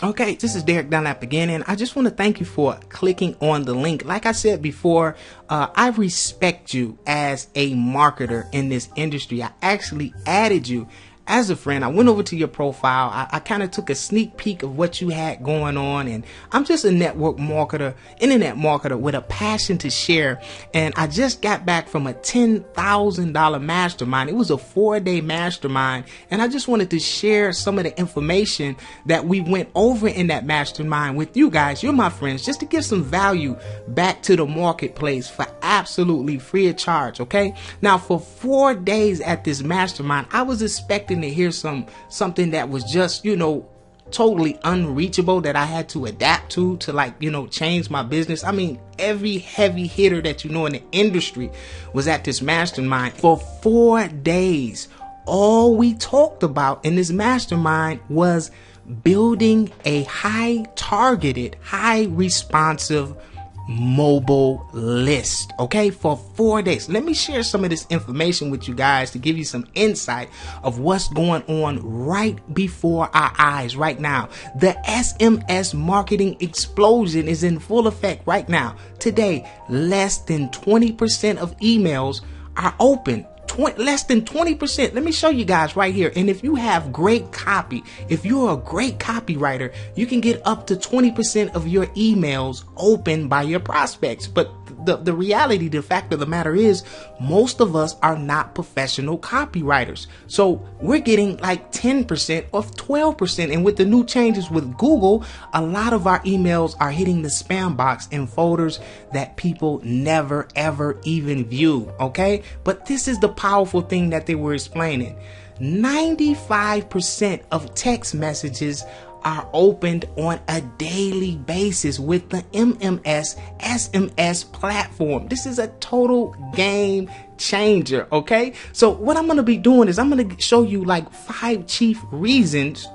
Okay, this is Derek Dunlap again, and I just want to thank you for clicking on the link. Like I said before, I respect you as a marketer in this industry. I actually added you as a friend. I went over to your profile. I kind of took a sneak peek of what you had going on, and I'm just a internet marketer with a passion to share. And I just got back from a $10,000 mastermind. It was a 4-day mastermind, and I just wanted to share some of the information that we went over in that mastermind with you guys. You're my friends, just to give some value back to the marketplace for absolutely free of charge. Okay, now for 4 days at this mastermind, I was expecting to hear something that was just, you know, totally unreachable, that I had to adapt to like, you know, change my business. I mean, every heavy hitter that you know in the industry was at this mastermind for 4 days. All we talked about in this mastermind was building a high targeted, high responsive mobile list, okay, for 4 days. Let me share some of this information with you guys to give you some insight of what's going on right before our eyes right now. The SMS marketing explosion is in full effect right now. Today, less than 20% of emails are open. Less than 20%. Let me show you guys right here. And if you have great copy, if you're a great copywriter, you can get up to 20% of your emails open by your prospects. But the reality, the fact of the matter is, most of us are not professional copywriters. So we're getting like 10% or 12%. And with the new changes with Google, a lot of our emails are hitting the spam box in folders that people never, ever even view. Okay. But this is the powerful thing that they were explaining. 95% of text messages are opened on a daily basis with the SMS platform. This is a total game changer, okay? So what I'm gonna be doing is I'm gonna show you like 5 chief reasons,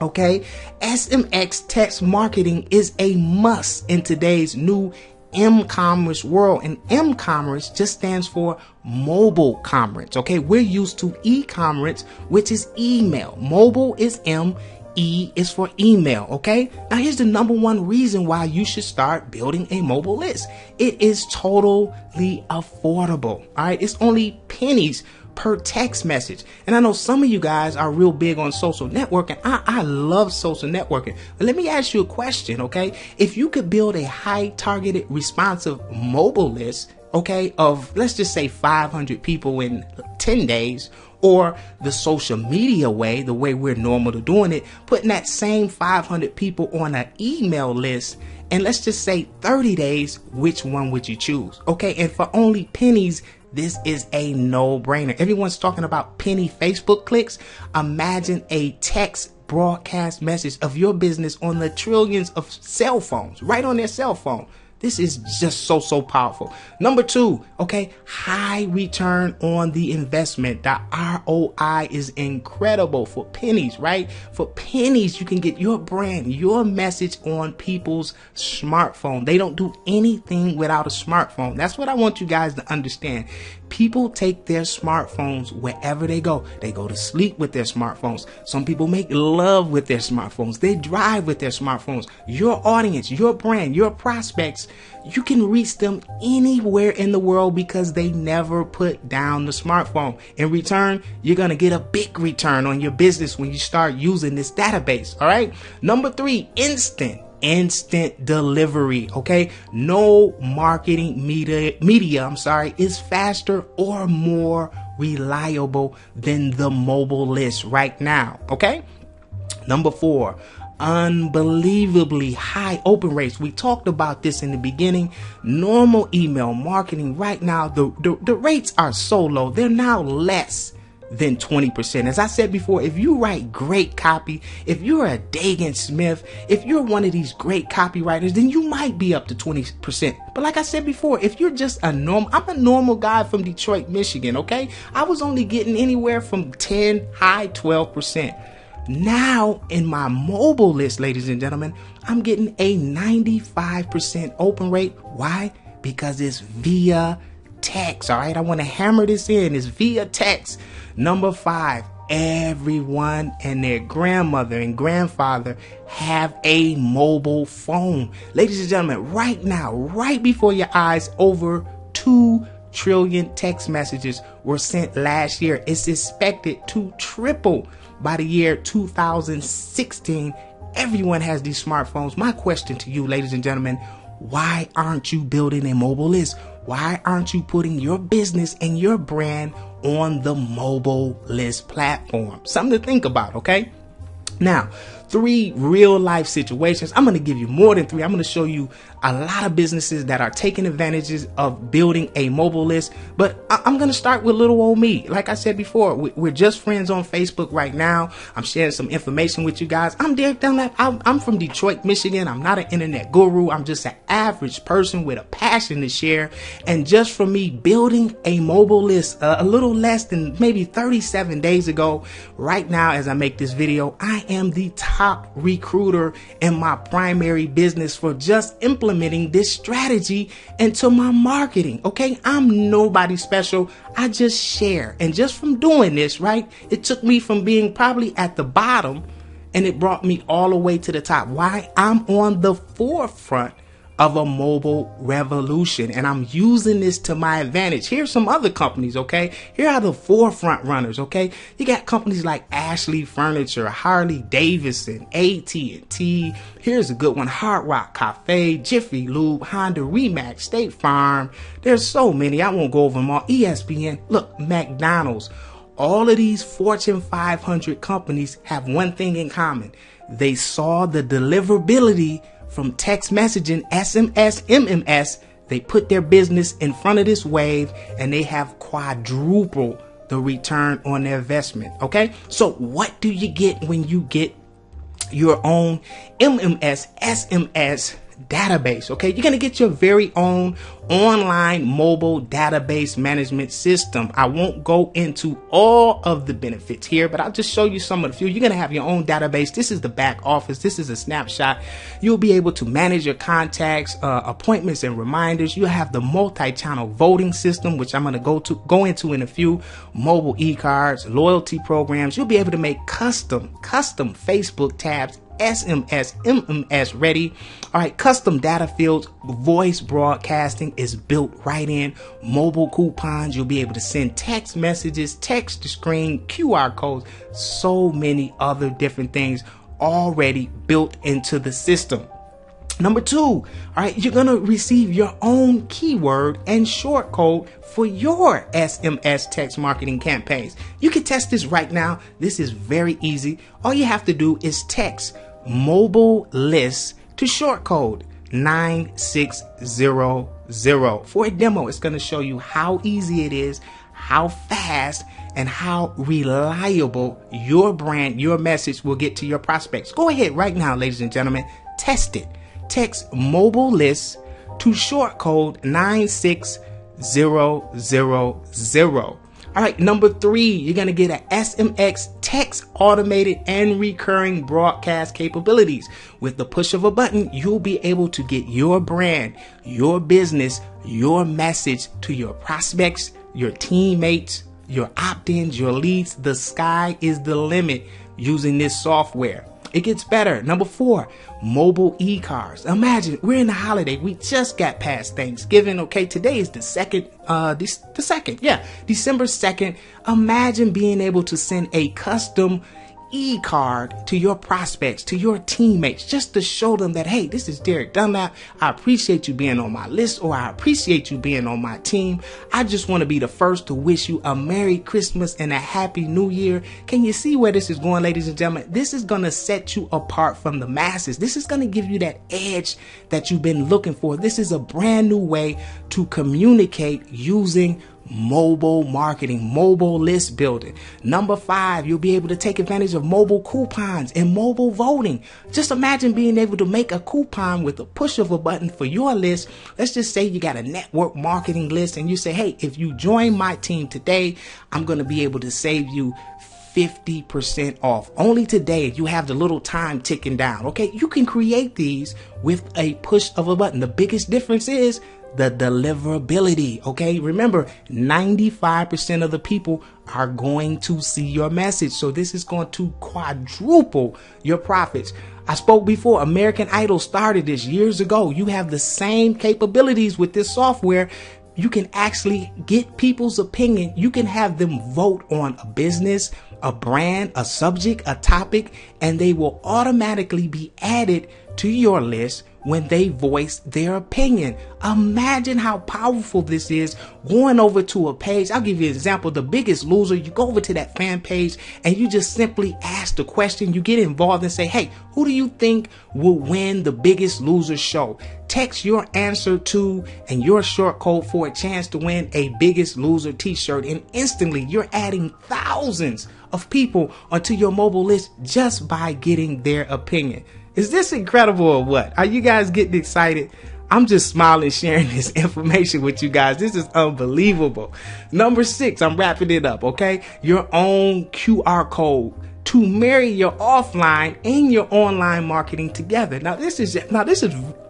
okay? SMS text marketing is a must in today's new m-commerce world. And m-commerce just stands for mobile commerce, okay? We're used to e-commerce, which is email. Mobile is m, E is for email, okay? Now here's the #1 reason why you should start building a mobile list. It is totally affordable, all right? It's only pennies per text message. And I know some of you guys are real big on social networking. I love social networking. But let me ask you a question, okay? If you could build a high targeted responsive mobile list, okay, of let's just say 500 people in 10 days, or the social media way, the way we're normal to doing it, putting that same 500 people on an email list, and let's just say 30 days, which one would you choose? Okay, and for only pennies, this is a no-brainer. Everyone's talking about penny Facebook clicks. Imagine a text broadcast message of your business on the trillions of cell phones, right on their cell phone. This is just so powerful. #2, okay, high return on the investment. The ROI is incredible for pennies, right? For pennies, you can get your brand, your message on people's smartphone. They don't do anything without a smartphone. That's what I want you guys to understand. People take their smartphones wherever they go. They go to sleep with their smartphones. Some people make love with their smartphones. They drive with their smartphones. Your audience, your brand, your prospects, you can reach them anywhere in the world because they never put down the smartphone. In return, you're going to get a big return on your business when you start using this database. All right. #3, instant delivery, okay? No marketing media is faster or more reliable than the mobile list right now, okay? #4, unbelievably high open rates. We talked about this in the beginning. Normal email marketing right now, the rates are so low. They're now less than 20%. As I said before, if you write great copy, if you're a Dagan Smith, if you're one of these great copywriters, then you might be up to 20%. But like I said before, if you're just a normal, I'm a normal guy from Detroit, Michigan, okay? I was only getting anywhere from 10, high 12%. Now in my mobile list, ladies and gentlemen, I'm getting a 95% open rate. Why? Because it's via text, all right? I want to hammer this in. It's via text. #5, everyone and their grandmother and grandfather have a mobile phone. Ladies and gentlemen, right now, right before your eyes, over 2 trillion text messages were sent last year. It's expected to triple by the year 2016. Everyone has these smartphones. My question to you, ladies and gentlemen, why aren't you building a mobile list? Why aren't you putting your business and your brand on the mobile list platform? Something to think about, okay? Now, 3 real life situations. I'm going to give you more than 3. I'm going to show you a lot of businesses that are taking advantages of building a mobile list. But I'm going to start with little old me. Like I said before, we're just friends on Facebook right now. I'm sharing some information with you guys. I'm Derek Dunlap. I'm from Detroit, Michigan. I'm not an internet guru. I'm just an average person with a passion to share. And just for me, building a mobile list a little less than maybe 37 days ago, right now as I make this video, I am the top recruiter in my primary business for just implementing this strategy into my marketing. Okay, I'm nobody special. I just share. And just from doing this, right, it took me from being probably at the bottom and it brought me all the way to the top. Why? I'm on the forefront of a mobile revolution, and I'm using this to my advantage. Here's some other companies, okay? Here are the forefront runners, okay? You got companies like Ashley Furniture, Harley Davidson, AT&T. Here's a good one, Hard Rock Cafe, Jiffy Lube, Honda, Remax, State Farm. There's so many, I won't go over them all. ESPN, look, McDonald's. All of these Fortune 500 companies have one thing in common. They saw the deliverability from text messaging, SMS, MMS. They put their business in front of this wave and they have quadrupled the return on their investment. Okay, so what do you get when you get your own MMS, SMS database? Okay, you're gonna get your very own online mobile database management system. I won't go into all of the benefits here, but I'll just show you some of the few. You're gonna have your own database. This is the back office. This is a snapshot. You'll be able to manage your contacts, appointments and reminders. You'll have the multi-channel voting system, which I'm gonna go into in a few. Mobile e-cards, loyalty programs. You'll be able to make custom Facebook tabs, SMS, MMS ready. All right, custom data fields, voice broadcasting is built right in, mobile coupons. You'll be able to send text messages, text to screen, QR codes, so many other different things already built into the system. Number 2, all right, you're going to receive your own keyword and short code for your SMS text marketing campaigns. You can test this right now. This is very easy. All you have to do is text mobile list to short code 9600 for a demo. It's going to show you how easy it is, how fast, and how reliable your brand, your message will get to your prospects. Go ahead right now, ladies and gentlemen, test it. Text mobile list to short code 96000. All right, number 3, you're going to get an SMS text automated and recurring broadcast capabilities. With the push of a button, you'll be able to get your brand, your business, your message to your prospects, your teammates, your opt-ins, your leads. The sky is the limit using this software. It gets better. Number 4, mobile e-cards. Imagine we're in the holiday. We just got past Thanksgiving. Okay, today is the second. December 2nd. Imagine being able to send a custom e-card to your prospects, to your teammates, just to show them that, hey, this is Derek Dunlap. I appreciate you being on my list, or I appreciate you being on my team. I just want to be the first to wish you a Merry Christmas and a Happy New Year. Can you see where this is going, ladies and gentlemen? This is going to set you apart from the masses. This is going to give you that edge that you've been looking for. This is a brand new way to communicate using mobile marketing, mobile list building. Number 5, you'll be able to take advantage of mobile coupons and mobile voting. Just imagine being able to make a coupon with the push of a button for your list. Let's just say you got a network marketing list and you say, hey, if you join my team today, I'm going to be able to save you 50% off. Only today. You have the little time ticking down. Okay, you can create these with a push of a button. The biggest difference is the deliverability, okay? Remember, 95% of the people are going to see your message. So this is going to quadruple your profits. I spoke before, American Idol started this years ago. You have the same capabilities with this software. You can actually get people's opinion. You can have them vote on a business, a brand, a subject, a topic, and they will automatically be added to your list when they voice their opinion. Imagine how powerful this is, going over to a page. I'll give you an example, The Biggest Loser. You go over to that fan page and you just simply ask the question. You get involved and say, hey, who do you think will win The Biggest Loser show? Text your answer to and your short code for a chance to win a Biggest Loser t-shirt, and instantly you're adding thousands of people onto your mobile list just by getting their opinion. Is this incredible or what? Are you guys getting excited? I'm just smiling, sharing this information with you guys. This is unbelievable. Number 6, I'm wrapping it up, okay? Your own QR code to marry your offline and your online marketing together. Now this is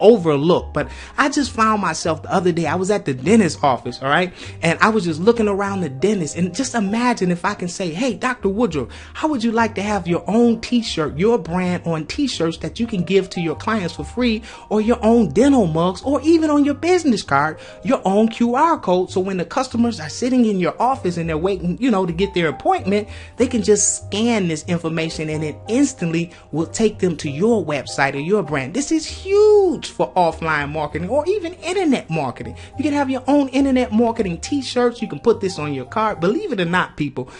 overlooked, but I just found myself the other day, I was at the dentist's office, all right, and I was just looking around the dentist, and just imagine if I can say, hey, Dr. Woodrow, how would you like to have your own t-shirt, your brand on t-shirts that you can give to your clients for free, or your own dental mugs, or even on your business card, your own QR code, so when the customers are sitting in your office and they're waiting, you know, to get their appointment, they can just scan this information and it instantly will take them to your website or your brand. This is huge for offline marketing or even internet marketing. You can have your own internet marketing t-shirts. You can put this on your card. Believe it or not, people,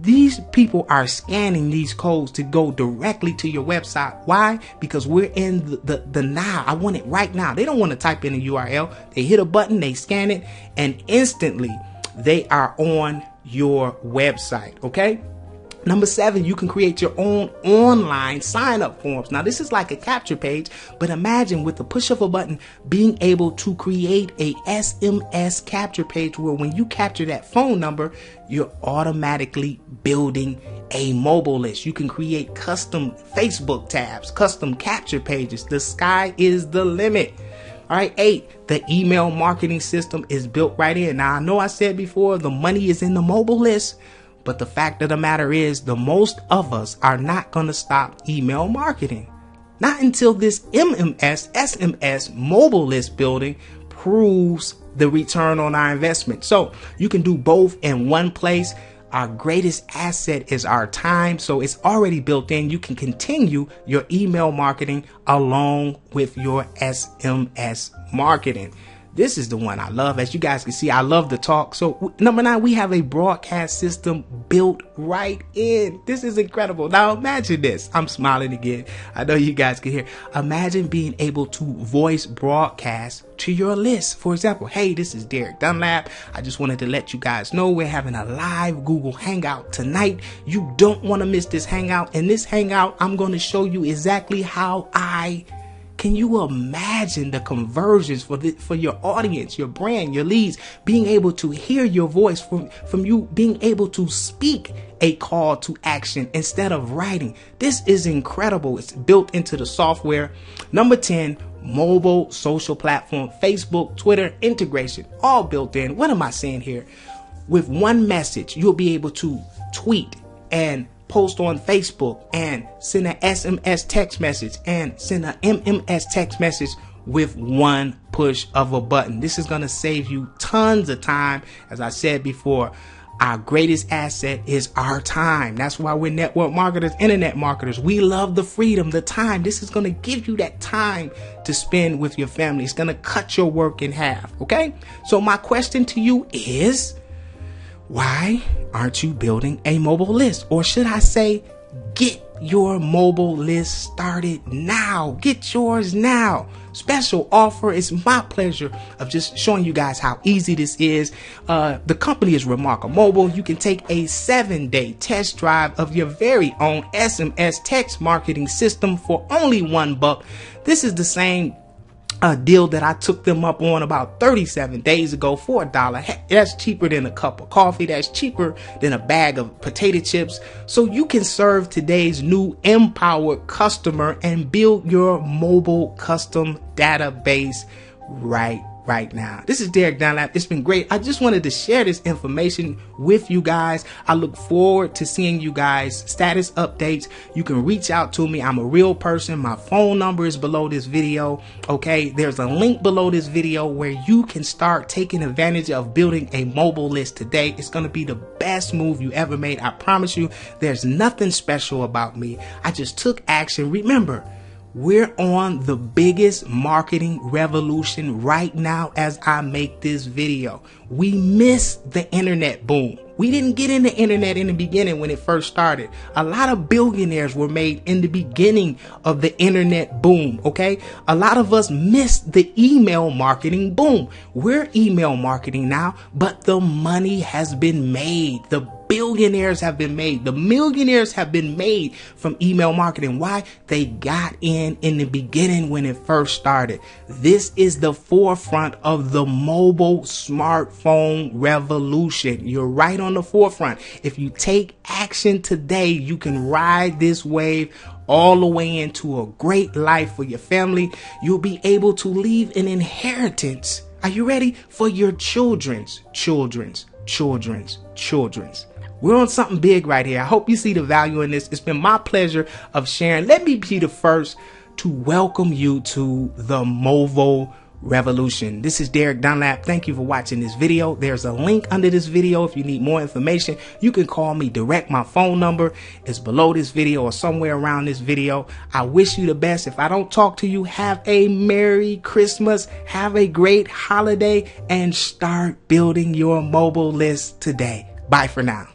these people are scanning these codes to go directly to your website. Why? Because we're in the now. I want it right now. They don't want to type in a URL. They hit a button, they scan it, and instantly they are on your website, okay? Number 7, you can create your own online sign-up forms. Now, this is like a capture page, but imagine with the push of a button being able to create a SMS capture page where when you capture that phone number, you're automatically building a mobile list. You can create custom Facebook tabs, custom capture pages. The sky is the limit. All right, 8, the email marketing system is built right in. Now, I know I said before, the money is in the mobile list. But the fact of the matter is, the most of us are not going to stop email marketing. Not until this MMS, SMS mobile list building proves the return on our investment. So you can do both in one place. Our greatest asset is our time. So it's already built in. You can continue your email marketing along with your SMS marketing. This is the one I love. As you guys can see, I love the talk. So number 9, we have a broadcast system built right in. This is incredible. Now imagine this. I'm smiling again. I know you guys can hear. Imagine being able to voice broadcast to your list. For example, hey, this is Derek Dunlap. I just wanted to let you guys know we're having a live Google Hangout tonight. You don't want to miss this Hangout. In this Hangout, I'm going to show you exactly how I can you imagine the conversions for your audience, your brand, your leads, being able to hear your voice from you being able to speak a call to action instead of writing. This is incredible. It's built into the software. Number 10, mobile social platform, Facebook, Twitter integration, all built in. What am I saying here? With one message, you'll be able to tweet and post on Facebook and send an SMS text message and send an MMS text message with one push of a button. This is going to save you tons of time. As I said before, our greatest asset is our time. That's why we're network marketers, internet marketers. We love the freedom, the time. This is going to give you that time to spend with your family. It's going to cut your work in half. Okay. So my question to you is, why aren't you building a mobile list? Or should I say, get your mobile list started now. Get yours now. Special offer. It's my pleasure of just showing you guys how easy this is. The company is RemarkaMobile. You can take a 7-day test drive of your very own SMS text marketing system for only $1. This is the same a deal that I took them up on about 37 days ago for $1. That's cheaper than a cup of coffee. That's cheaper than a bag of potato chips. So you can serve today's new empowered customer and build your mobile custom database right right now. This is Derek Dunlap. It's been great. I just wanted to share this information with you guys. I look forward to seeing you guys' status updates. You can reach out to me. I'm a real person. My phone number is below this video. Okay, there's a link below this video where you can start taking advantage of building a mobile list today. It's going to be the best move you ever made. I promise you, there's nothing special about me. I just took action. Remember, we're on the biggest marketing revolution right now as I make this video. We missed the internet boom. We didn't get in the internet in the beginning when it first started. A lot of billionaires were made in the beginning of the internet boom, okay? A lot of us missed the email marketing boom. We're email marketing now, but the money has been made. The billionaires have been made. The millionaires have been made from email marketing. Why? They got in the beginning when it first started. This is the forefront of the mobile smartphone revolution. You're right on the forefront. If you take action today, you can ride this wave all the way into a great life for your family. You'll be able to leave an inheritance. Are you ready? For your children's children's children's children's. We're on something big right here. I hope you see the value in this. It's been my pleasure of sharing. Let me be the first to welcome you to the mobile revolution. This is Derek Dunlap. Thank you for watching this video. There's a link under this video. If you need more information, you can call me direct. My phone number is below this video or somewhere around this video. I wish you the best. If I don't talk to you, have a Merry Christmas, have a great holiday, and start building your mobile list today. Bye for now.